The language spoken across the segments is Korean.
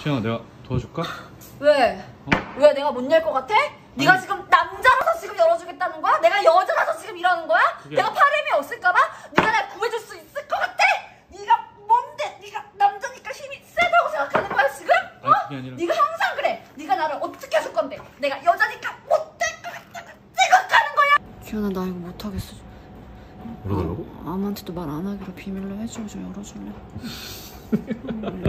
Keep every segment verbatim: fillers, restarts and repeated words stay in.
수진아, 내가 도와줄까? 왜? 어? 왜 내가 못 열 것 같아? 아니. 네가 지금 남자라서 지금 열어주겠다는 거야? 내가 여자라서 지금 이러는 거야? 그게... 내가 파렴이 없을까봐? 네가 날 구해줄 수 있을 것 같아? 네가 뭔데? 네가 남자니까 힘이 세다고 생각하는 거야 지금? 어? 아니, 그게 아니라... 네가 항상 그래. 네가 나를 어떻게 해줄 건데? 내가 여자니까 못될 것 같다고 생각하는 거야? 지연아, 나 이거 못하겠어. 뭐라고? 아, 아무한테도 말 안 하기로 비밀로 해줘. 좀 열어줄래? 음.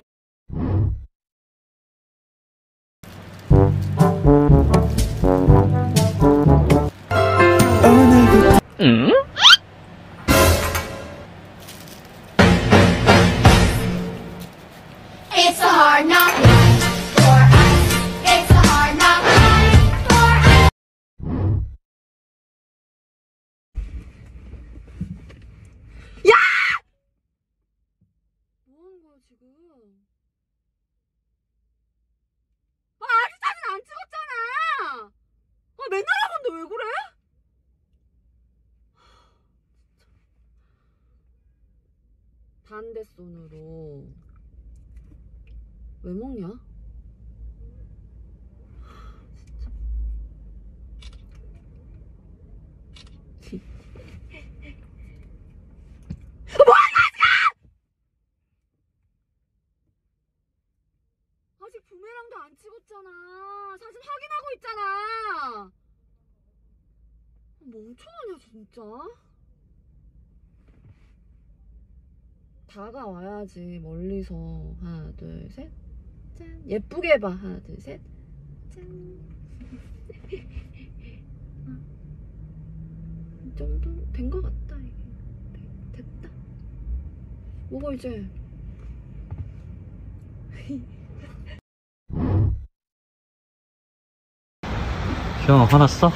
응? It's a hard knock life for us. It's a hard knock life for us. 야! 뭐 하는 거야 지금? 아, 아직 사진 안 찍었잖아. 아, 맨날 하건데 왜 그래? 반대손으로 왜 먹냐? 진짜. 뭐야 지금! 아직 부메랑도 안 찍었잖아. 사진 확인하고 있잖아. 멍청하냐 진짜? 다가와야지. 멀리서 하나 둘 셋 짠. 예쁘게 봐. 하나 둘 셋 짠. 이 정도 된 것 같다. 이게 됐다. 먹어 이제. 시영아, 화났어?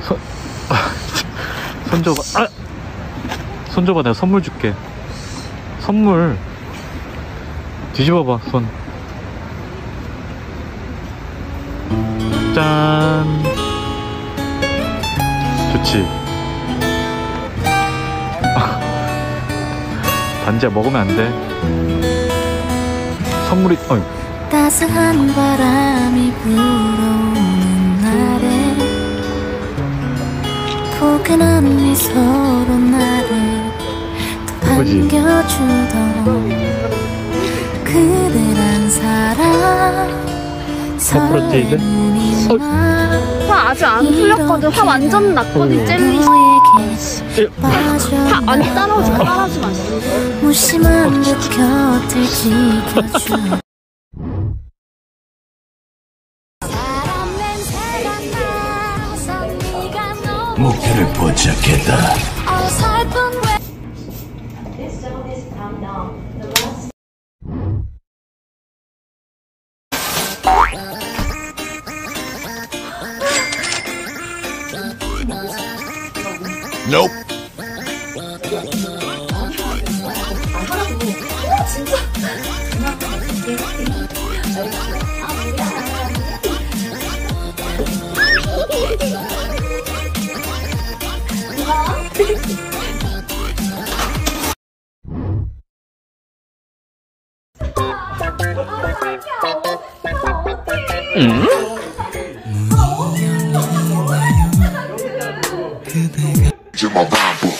손, 손 줘봐. 아! 손 줘봐. 내가 선물 줄게. 선물 뒤집어봐. 손 짠. 좋지? 반지야, 먹으면 안 돼. 선물이 어이. 따스한 바람이 불어오는 날에 포근한 미소로 나를 반겨주던 그대란 사람. 설레는 화 아직 안 풀렸거든. 화 완전 났거든. 젤리 화 안 따라오지 마. 따라오지 마. 무심한 듯 곁을 지켜줘. 목표를 포착했다. Nope. 음? 음? 그대가